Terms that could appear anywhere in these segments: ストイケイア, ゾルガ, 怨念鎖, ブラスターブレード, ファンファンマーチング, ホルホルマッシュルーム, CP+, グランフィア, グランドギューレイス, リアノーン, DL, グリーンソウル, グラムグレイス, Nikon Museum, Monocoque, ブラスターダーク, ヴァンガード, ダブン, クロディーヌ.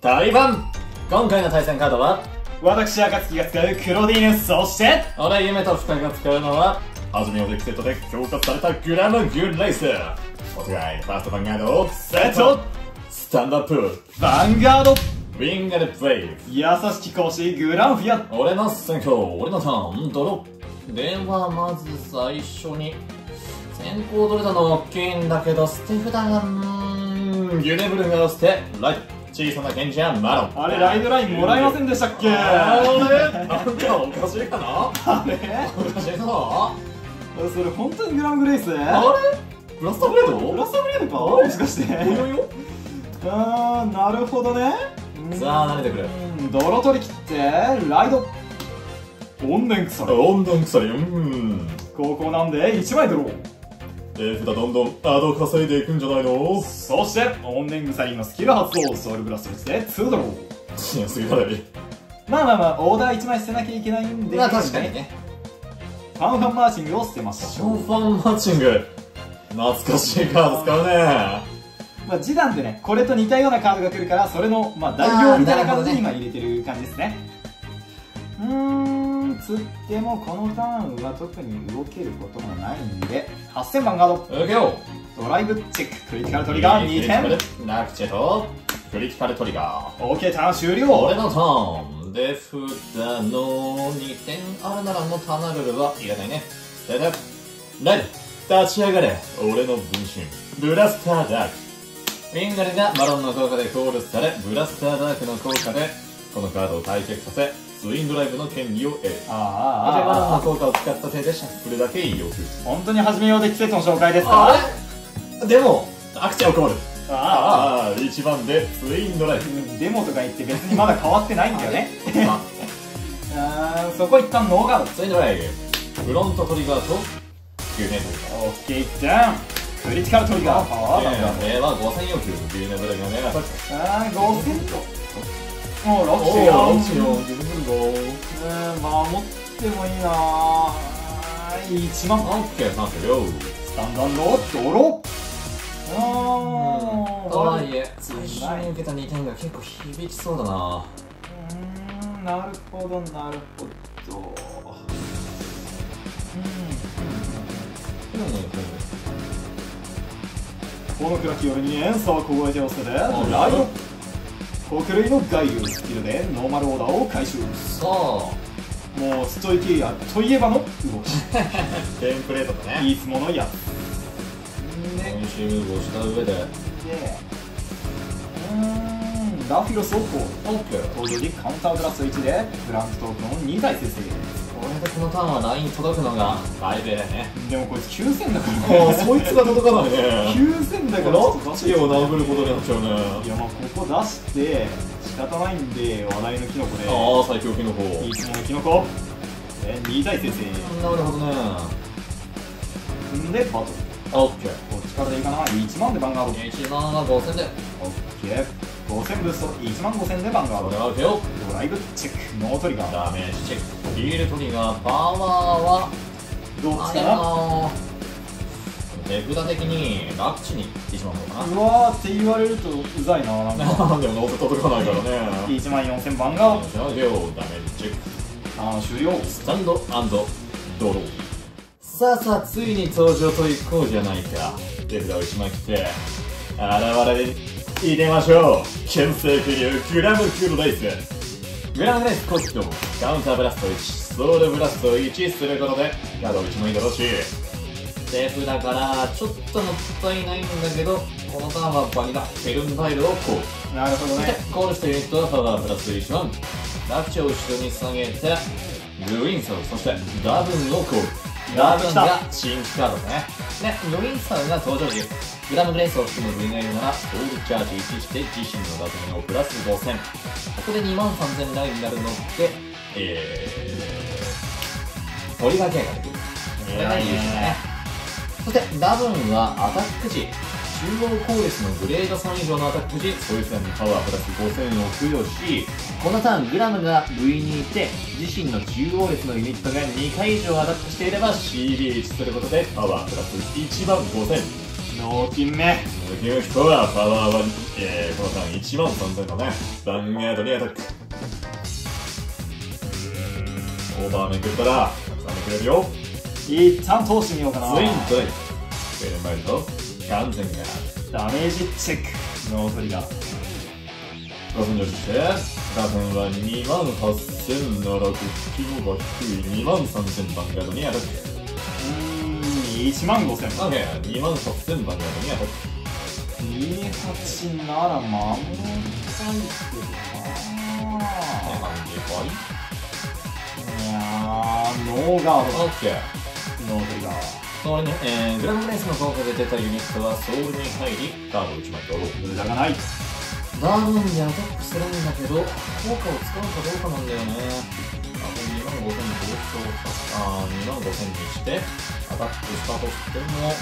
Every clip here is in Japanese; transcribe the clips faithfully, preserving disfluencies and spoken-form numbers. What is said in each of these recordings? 対バン。今回の対戦カードは、私、暁が使うクロディーヌ、そして、俺、夢と二人が使うのは、はじめオデックセットで強化されたグランドギューレイス。お互い、ファーストヴァンガードをセット。スタンダップ、ヴァンガード、ウィンガーでブレイブ。優しき講師、グランフィア。俺の先行、俺のターン、ドロップ。では、まず最初に、先行取れたの大きいんだけど、捨て札が、うん、ユネブルが押して、ライト。小さな賢者マロン。あれ、ライドラインもらえませんでしたっけ。あれなんかおかしいかな。あれおかしいかな。それ本当にグラングレイス。あれブラスターブレードブラスターブレードか、もしかして。あー、なるほどね。さあ、慣れてくる。泥取り切って、ライド。怨念鎖。怨念鎖。うん。ここなんで、いちまいドロー。えー、どんどんアド稼いでいくんじゃないの。そして怨念鎖のスキル発動、ソウルブラストしてにドロー。強すぎだね。まあまあまあ、オーダーいちまい捨てなきゃいけないんで、まあ確かにね。ファンファンマーチングを捨てました。ファンファンマーチング懐かしいカード使うね。まあ時短でね、これと似たようなカードが来るから、それのまあ代表みたいな感じで今入れてる感じですね。うーん、つってもこのターンは特に動けることもないんで、はっせんばんガード。受けよう。ドライブチェック、クリティカルトリガーにてん。ナクチェとクリティカルトリガー。オーケー、ターン終了。俺のターン。で、札のにてんあるならもうタナルルはいらないね。でで、ライド、立ち上がれ。俺の分身、ブラスターダーク。ウィンガルがマロンの効果でコールされ、ブラスターダークの効果でこのカードを対決させ、スインドライブの権利を得る。ああ、ああ、ああ、ああ、効果を使った手でシャッフルだけ要求。本当にはじめようで季節の紹介ですか。あれでも、アクチャをコール。ああ、いちばんでスインドライブ。デモとか言って別にまだ変わってないんだよね。ああ、そこ一旦ノーガード。スインドライブ。フロントトリガーと、きゅうねん。オッケー、いっちゃん。クリティカルトリガー。ああ、これはごせん要求。きゅうねんブレイクのね。ああ、ごせんと。もうロックよ、ロックよ、自分の守ってもいいなぁ。いちまん。オッケー、なんてよ。スタンダンド、ドロッ。あー。とはいえ、最初に受けたにてんが結構響きそうだな。うーん、なるほど、なるほど。うん。うん。この暗き夜にエンサーを凍えておせで、ライド。国類の外遊スキルでノーマルオーダーを回収。そうもうストイキーヤといえばの動き。テンプレートだね、いつものやつ。ね、シムーブをした上でで、うーん、ダフィロスをこうオッケー。登場にカウンターブラストいちでブランクトークンをにだい生成。これでこのターンはライン届くのが大変だね。でもこいつきゅうせんだからね。そいつが届かないね。きゅうせんだからロッチを殴ることになっちゃうね。いや、まあここ出して仕方ないんで、話題のキノコで。ああ、最強キノコ。いつものキノコでにだい生成。なるほどね。んでバトル。オッケー。こっちからでいいかな。いちまんでバンガード。いちまんがごせんでオッケー。ごせんブースト、いちまんごせんでバンガード。ドライブチェック、ノートリガー。ダメージチェック、ビールトリガー。パワーはどっちかな。手札的にラッチに行ってしまうのかな。うわーって言われるとうざいな。なんでもノート届かないからね。いちまんよんせんバンガード。ダメージチェック、あー終了。スタンド&ドロー。さあさあ、ついに登場といこうじゃないか。手札をいちまい切って現れる。入れましょう。牽制クリュー、グラムキューレイス。グラムレイスコスト、カウンターブラストいち、ソウルブラストいちすることでカードいち枚ドローし、セーフだからちょっともったいないんだけど、このターンはバニラヘルンバイルをコール。なるほどね。コールしたユニットはパワープラスいちまん。ラクチを後ろに下げてグリーンソウル、そしてダブンをコール。ダブンが新規カードね。ね、グリーンソウルが登場です。グラムレースを含む部位がいるなら、オールチャージいちして自身の画面をプラスごせん。ここでにまんさんぜんラインになるので、えー、トリガー系ができる。これが優秀だね。そして、ダブンはアタック時、中央攻撃のグレードさん以上のアタック時、ソイスランにパワープラスごせんを付与し、このターン、グラムが部位にいて、自身の中央列のユニットがにかい以上アタックしていれば、シービーいちすることで、パワープラスいちまんごせん。脳筋ね。牛スコはパワーワン、えー、この間いちまんさんぜんのね、バンガードにアタック。オーバーめくったら、たくさんめくれるよ。一旦通してみようかな。ツイントイン。フェルマイト、完全が。ダメージチェック。脳トリガー。ごせんじゅうして、打線はにまんはっせんななひゃく規模が低いにまんさんぜんバンガードにアタック。いちまんごせん。オッケー、にまんはっせんバンガードにアタック。にじゅうはちなら守りたいけどなぁ。いやー、ノーガード。オッケー。ノートリガー。それの、えー、グランドレースの効果で出たユニットはソウルに入り、カードをいちまいドロー。無駄がない。ダウンでアタックするんだけど、効果を使うかどうかなんだよね。あとにまんごせんに上昇した。あー、にまんごせんにして、アタックしたとしても、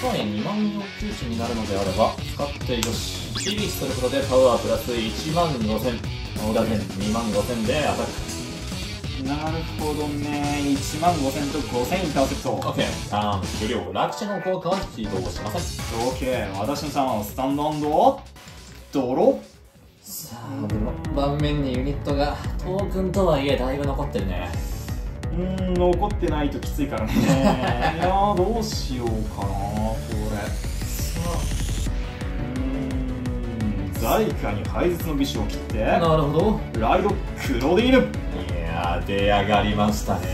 とはいえにまん要求値になるのであれば使ってよし。リリースすることでパワープラスいちまんごせん、オーダーでにまんごせんでアタック。なるほどね。いちまんごせんとごせんインターセプト。オッケー、ターン終了。落車の効果は起動しません。オッケー、私のターンはスタンド&ドロッ。さあ、この盤面にユニットがトークンとはいえだいぶ残ってるね。うーん、残ってないときついからね。いやー、どうしようかなこれ。さあ、うーん、在家に廃絶の美酒を切って、なるほど、ライドクロディール。いやー、出上がりましたね。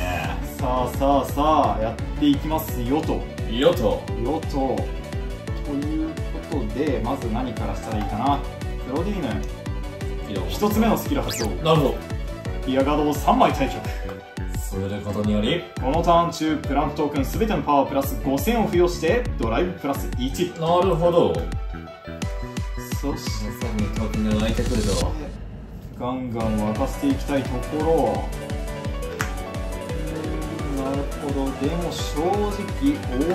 さあさあさあ、やっていきますよとよとよと。ということで、まず何からしたらいいかな。クロディーヌ一つ目のスキル発動。なるほど、ビアガードをさんまい退却することにより、このターン中プラントトークンすべてのパワープラスごせんを付与してドライブプラスいち。なるほど。そしてトークンが湧いてくるぞ。ガンガン沸かしていきたいところ。なるほど。でも正直オ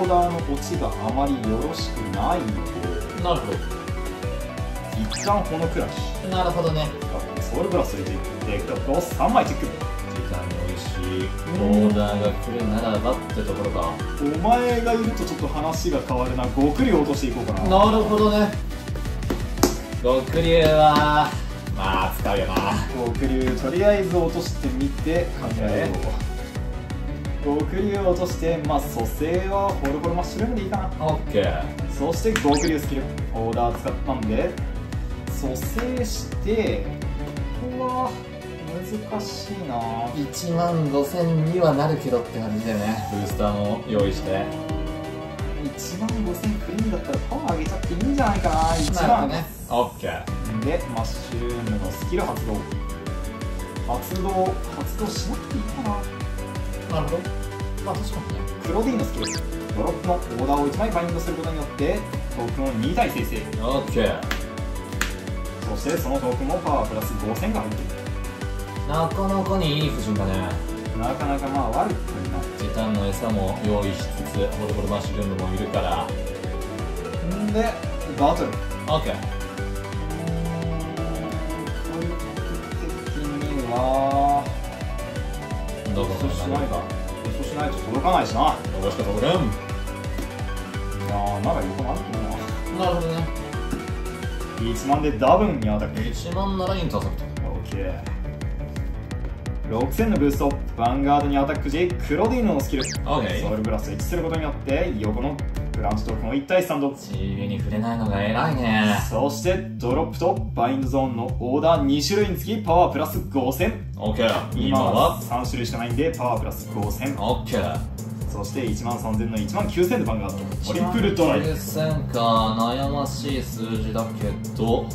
ーダーの落ちがあまりよろしくないよ。なるほど。一旦このクラッシュ。なるほどね。ソウルプラス入れていくとさんまいチェック。オーダーが来るならばってところか。お前がいるとちょっと話が変わるな。ごクリ落としていこうかな。なるほどね。ごクリはまあ使うよな。ごクリとりあえず落としてみて考えよう。ごクリを落として、まあ蘇生はホルホルマッシュルームでいいかな。オッケー。そしてごクリスキルオーダー使ったんで蘇生して、ここは難しいな。いちまんごせんにはなるけどって感じだよね。ブースターも用意して、いちまんごせんクリーンだったらパワー上げちゃっていいんじゃないかな。いちまんね。オッケー。でマッシュルームのスキル発動発動発動しなくていいかな。なるほど。まあ確かにね。クロディのスキルドロップのオーダーをいちまいバインドすることによってトークンをにたい生成。オッケー。そしてそのトークンもパワープラスごせんが入っている。なかなかにいい布陣だね。なかなかまあ悪くない。時短の餌も用意しつつ、ホルホルマッシュルームもいるから。んで、バトル。オッケー。攻撃的には。どこかしないか。そうしないと届かないしな。どうして届くん。いやー、なんか横もあるかな。なるほどね。いちまんでダブンにアタック。いちまんならインターセプト。オッケー。ろくせんのブースト、ヴァンガードにアタック時、クロディーノのスキル、ソウルブラスをいちすることによって、横のブランチトークンをいちたいスタンド。地味に触れないのが偉いね。そして、ドロップとバインドゾーンのオーダーにしゅるいにつき、パワープラスごせん。OK。今はさんしゅるいしかないんで、パワープラスごせん。OK。そして、いちまんさんぜんのいちまんきゅうせんでヴァンガード。トリプルドライブ。いちまんきゅうせんか、悩ましい数字だけど、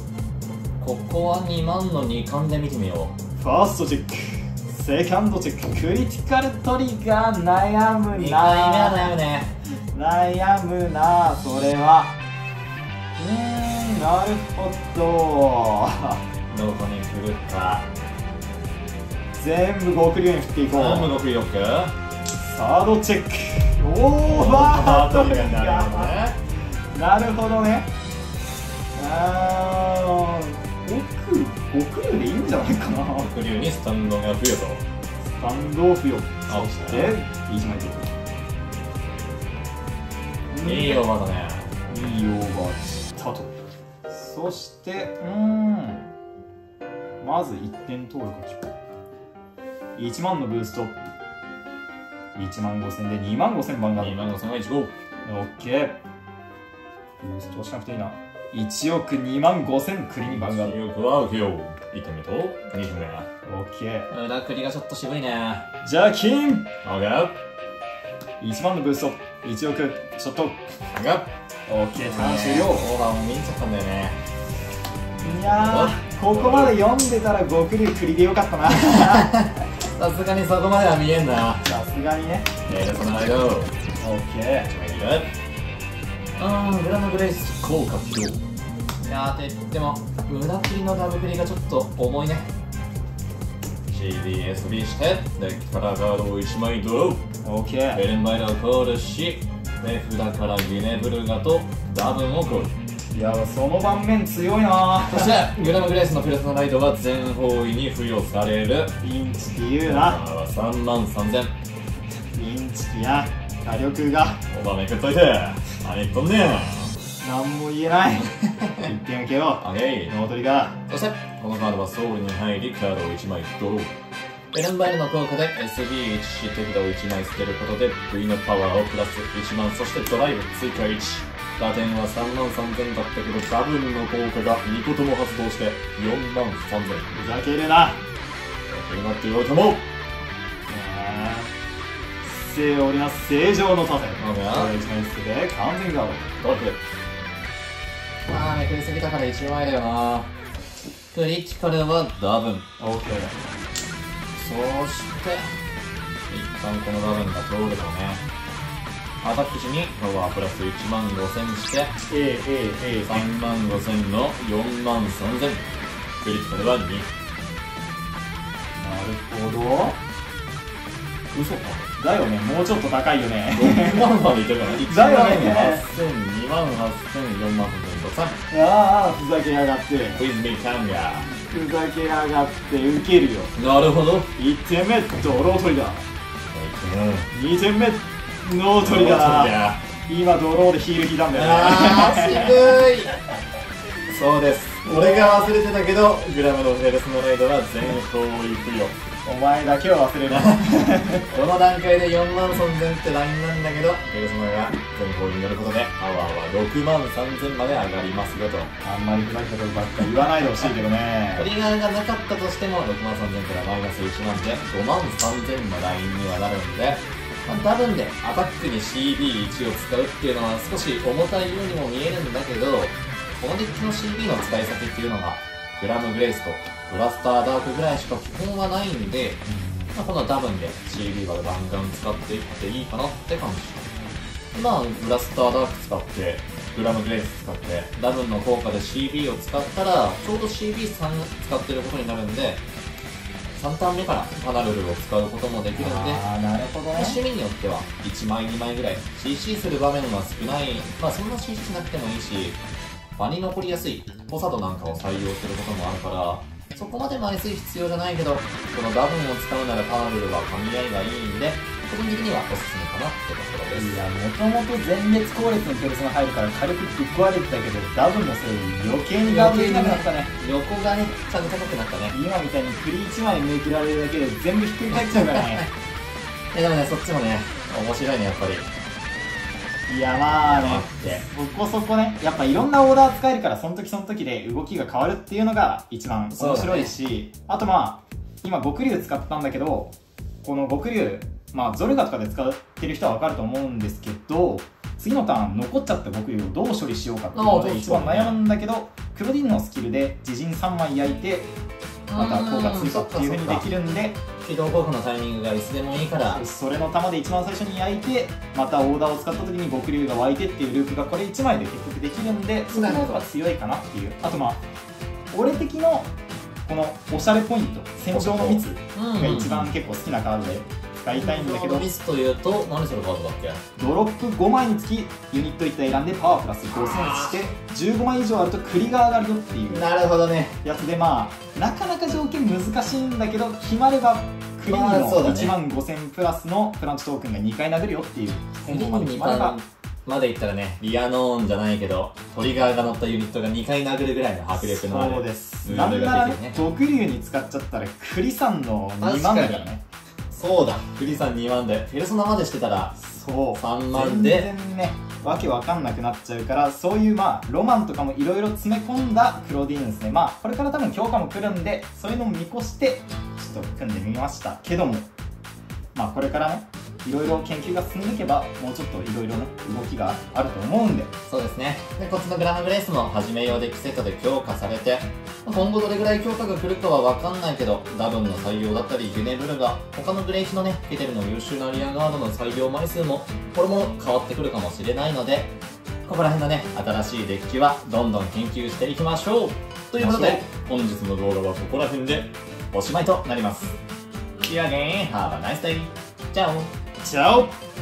ここはにまんのにかんで見てみよう。ファーストチェック。セカンドチェック、クリティカルトリガー、悩むな。にかいめは悩むね。悩むな、それは。うーん、なるほど。どこに振るか。全部ごクリオに振っていこう。全部ごクリオッケー。サードチェック、オーバートリガー。なるほどね。あー、ごクリュウでいいんじゃないかな。ごクリュウにスタンドが付与とスタンドを付与。そしていちまいチェック。いいよ、まだね。水曜が来たと。そしてうーんまずいってん登録でしょう。いちまんのブーストいちまんごせんでにまんごせんばんがにまんごせんばんいちご OK。 ブーストしなくていいないちおくにまんごせんクリーンバンガーいちおくは受けよう。いってんめとにてんめが OK。 裏クリがちょっと渋いね。ジャキン OK!いちまんのブーストいちおくショット OK。 さん終了。オーバーも見えちゃったんだよね。いやーここまで読んでたら極流クリでよかったな。さすがにそこまでは見えんな。さすがにね。えーその間 OK。あー、村のブレイス効果起動。いやーと言っても村切りのダブクリがちょっと重いね。 シーディーエスビー してデッキからガードをいちまいドロー OK。 ベルンバイラをコールし値札からギネブルガとダブンをコール。いやーその盤面強いな。そしてグラムグレイスのプラスのライドは全方位に付与される。インチキ言うな。さんまんさんぜんインチキや火力がおばめくっといてあれっとんねえ。なんも言えない。いってん開けよう。オッケーノートリガー。そしてこのカードはソウルに入りカードをいちまいドロー。エレンバイルの効果で エスビーワン 手札をいちまい捨てることで V のパワーをプラスいちまん。そしてドライブ追加いち打点はさんまんさんぜんだったけどダブルの効果がにことも発動してよんまんさんぜん。ふざけるな。こうなってよいとも正俺は正常の盾。いちまい捨てて完全ガードドロップ。まあめくりすぎたからいちまいだよな。クリティカルはダブン OK。 そして一旦このダブンが通るだろうね。アタック時にパワープラスいちまんごせんして さんまんごせんのよんまんさんぜんクリティカルはに。なるほど嘘かだよね。もうちょっと高いよね。ろくまんまでいってるからね。いちまんはっせんにまんはっせんよんまんはっせんとさん。ああふざけやがって。クイズメイキャンガーふざけやがってウケるよ。なるほど。いってんめドロー取りだ。にてんめノー取りだ。今ドローでヒール引いたんだよね。あー渋い。そうです。俺が忘れてたけどグラムのフェルスのライドは全方位付与。お前だけは忘れない。この段階でよんまんさんぜんってラインなんだけどペルソナが全方位に乗ることでパワーはろくまんさんぜんまで上がりますよと。あんまりふざけたことばっか言わないでほしいけどね。トリガーがなかったとしてもろくまんさんぜんからマイナスいちまんでごまんさんぜんのラインにはなるんで、まあ、多分ねアタックに シービーワン を使うっていうのは少し重たいようにも見えるんだけど、このデッキの シービー の使い先っていうのがグラムグレイスとブラスターダークぐらいしか基本はないんで、まあ、このダブンで シービー がガンガン使っていっていいかなって感じ。まあブラスターダーク使ってグラムグレイス使ってダブンの効果で シービー を使ったらちょうど シービースリー 使ってることになるんでさんターン目からパナルルを使うこともできるんで、あーなるほどね、趣味によってはいちまいにまいぐらい シーシー する場面は少ない。まあそんな シーシー しなくてもいいし場に残りやすいポサドなんかを採用することもあるからそこまで枚数必要じゃないけど、このダブンを使うならパールは噛み合いがいいんで、個人的にはおすすめかなってところです。いや、もともと全滅後列のペルソナ入るから火力ぶっ壊れてたけど、ダブンのせいで余計にダブルになくなったね。横がね、ちゃんと高くなったね。今みたいにクリいちまい抜けられるだけで全部ひっくり返っちゃうからね。いやでもね、そっちもね、面白いね、やっぱり。いやまあね、そこそこね、やっぱいろんなオーダー使えるから、その時その時で動きが変わるっていうのが一番面白いし、ね、あとまあ、今、極竜使ったんだけど、この極竜、まあ、ゾルガとかで使ってる人は分かると思うんですけど、次のターン、残っちゃった極竜をどう処理しようかっていうので、一番悩むんだけど、ね、クロディンのスキルで自陣さんまい焼いて、また効果追加っていう風にできるんで、起動効果のタイミングがいつでもいいからそれの玉で一番最初に焼いてまたオーダーを使った時に極竜が湧いてっていうループがこれいちまいで結局できるんで、その方が強いかなっていう。あとまあ俺的のこのおしゃれポイント戦場の密が一番結構好きなカードで使いたいんだけど、ミスというと何そのカードだっけ。ドロップごまいにつきユニットいった選んでパワープラスごせんしてじゅうごまい以上あるとクリが上がるよっていう。なるほどね。やつでまあなかなか条件難しいんだけど決まればクリーンのいちまんごせんプラスのプランチトークンがにかい殴るよっていう。今後まで決まればまでいったらね、リアノーンじゃないけど、トリガーが乗ったユニットがにかい殴るぐらいの迫力のある。そうです。なんなら毒竜に使っちゃったら、クリさんのにまんだからね。そうだ、クリさんにまんで、ペルソナまでしてたら、そう。さんまんで。全然ね、わけわかんなくなっちゃうから、そういうまあ、ロマンとかもいろいろ詰め込んだクローディーヌですね。まあ、これから多分強化も来るんで、そういうのも見越して、ちょっと組んでみましたけども、まあ、これからね、いろいろ研究が進んでいけば、もうちょっといろいろね、動きがあると思うんで。そうですね。で、こっちのグラハムレースも始めようで、キセカで強化されて、今後どれぐらい強化が来るかはわかんないけど、ダブンの採用だったり、ユネブルが、他のグレイシのね、ケテルの優秀なリアガードの採用枚数も、これも変わってくるかもしれないので、ここら辺のね、新しいデッキは、どんどん研究していきましょう。ということで、本日の動画はここら辺で、おしまいとなります。See you again. Have a nice day. Ciao. Ciao.